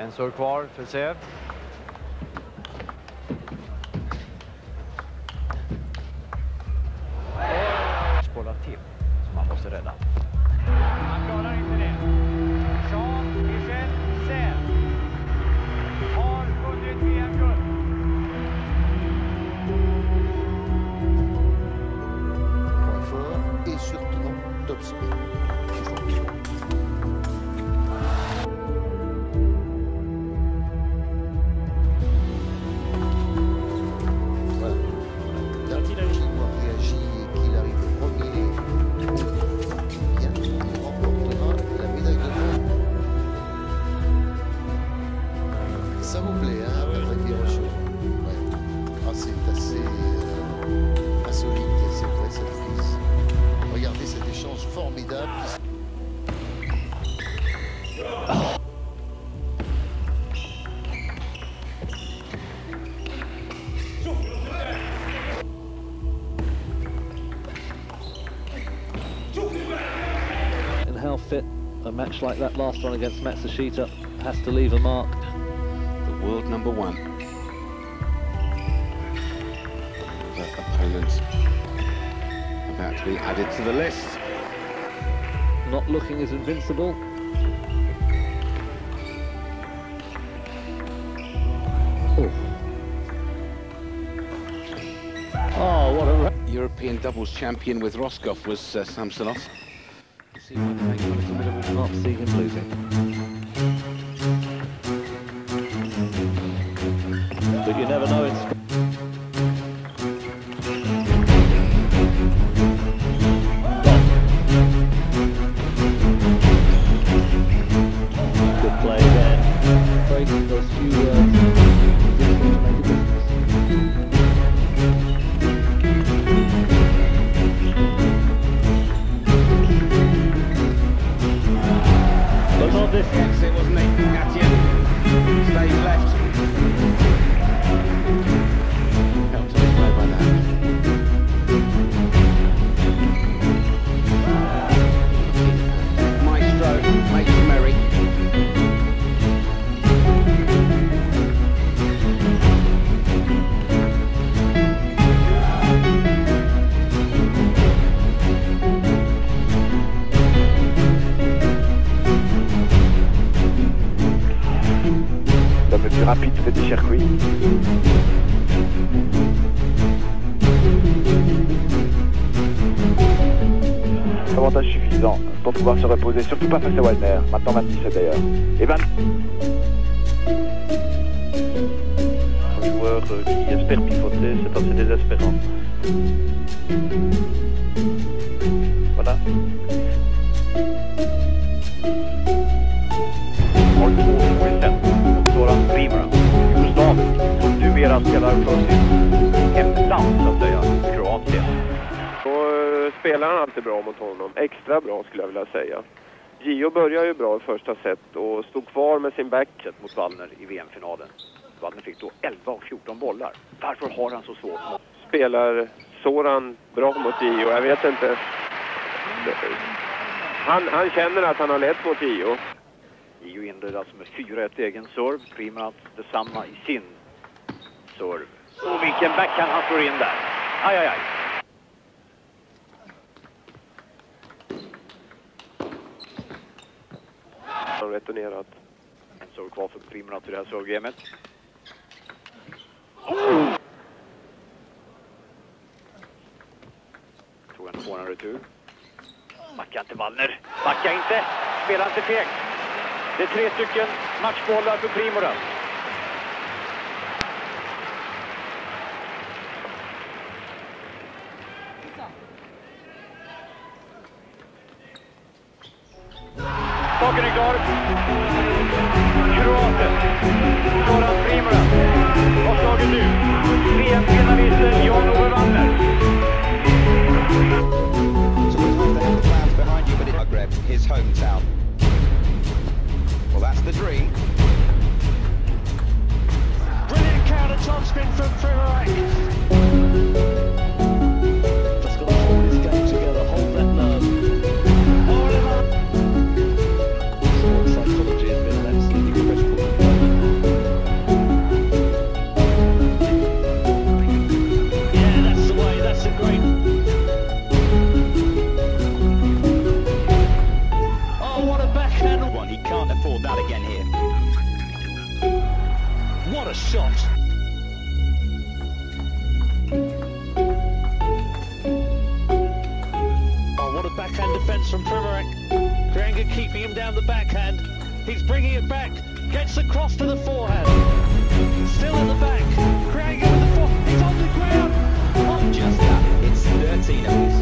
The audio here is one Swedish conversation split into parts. And so far, Tercev. Spårar till, som man måste rädda. Han klarar inte det. Jean-Michel Zell har vunnit VM-guld. Coiffeur et surtout d'obscur. And how fit a match like that last one against Matsushita has to leave a mark. The world number one. The opponent about to be added to the list. Not looking as invincible. Oh, what a European doubles champion with Roscoff was Samsonov. See what I can not see him losing. But you never know. It's rapide, fait des circuits. Avantage suffisant pour pouvoir se reposer, surtout pas face à Waldner, maintenant 27 d'ailleurs. Et 20... Un joueur qui espère pivoter, c'est assez désespérant. Voilà. Zoran Primorac, som numera spelar för sitt hemland, så att säga, Kroatien. Så spelar han alltid bra mot honom, extra bra skulle jag vilja säga. Gio började ju bra i första set och stod kvar med sin backset mot Waldner i VM-finalen. Waldner fick då 11 av 14 bollar. Varför har han så svårt? Spelar Zoran bra mot Gio? Jag vet inte. Han känner att han har lett mot Gio. Gio inledde alltså med 4-1 egen serve. Primorac detsamma i sin serve. Och vilken backhand han slår in där. Aj, aj, aj. Han returnerat. En serve kvar för Primorac i det här servegamet. Oh! Tog en tvåan retur. Backa inte Waldner. Backa inte. Spela inte feg. Det är 3 stycken matchbollar för Primorac. Saken är klar. Kroaten, Zoran Primorac, har slagit ut VM-finalisten Walmer. Well, that's the dream. Brilliant counter topspin from Primorac. Just got to hold this game together, hold that nerve. Hold it up. Psychology has been an absolutely incredible. What a shot! Oh, what a backhand defence from Primorac. Kreanga keeping him down the backhand. He's bringing it back. Gets across to the forehand. Still in the back. Kreanga with the forehand. He's on the ground. Oh, just that. It's 13 ace.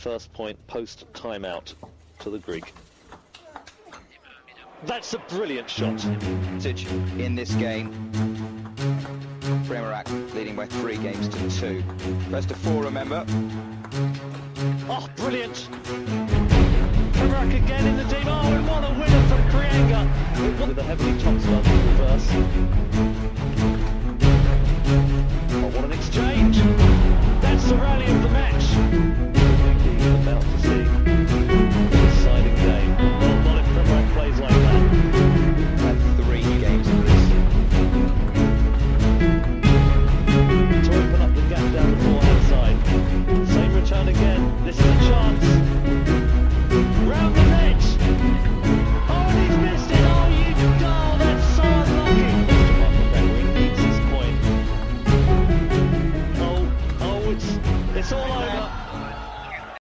First point post timeout to the Greek. That's a brilliant shot. In this game, Primorac leading by 3 games to 2. Best of 4, remember. Oh, brilliant! Primorac again in the deep. Oh, and what a winner from Kreanga! With a heavily topspin reverse.